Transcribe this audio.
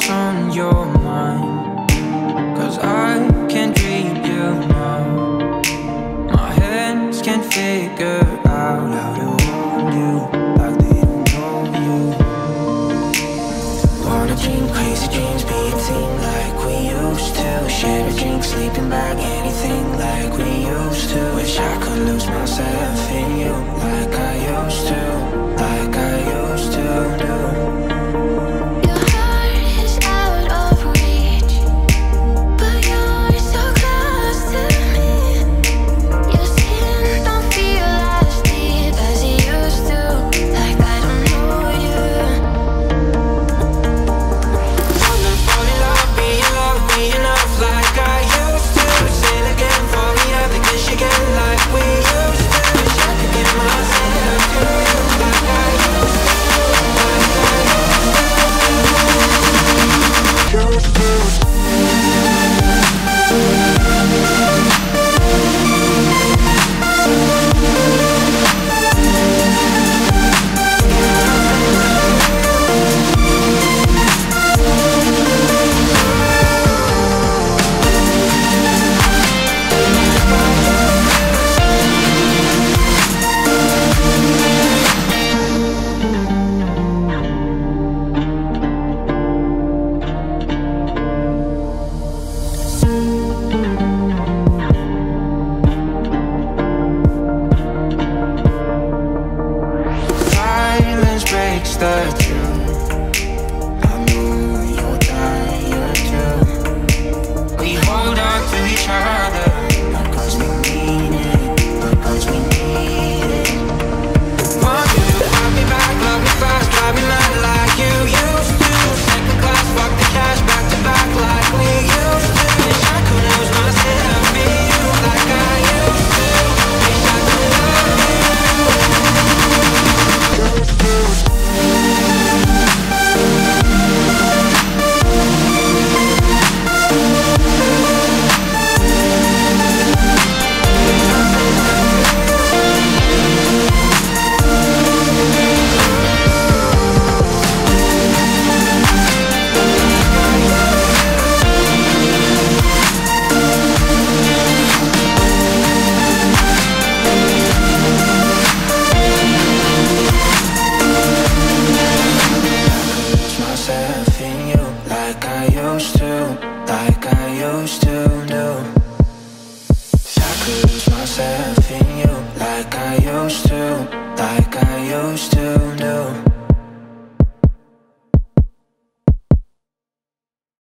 what's on your mind, 'cause I can't read you now. My hands can't figure out how to hold you like they don't know you. Wanna dream crazy dreams, be a team like we used to. Share a drink, sleeping bag, anything like we used to. Wish I could lose myself in you like I used to, like I used to do. Myself in you like I used to, like I used to do.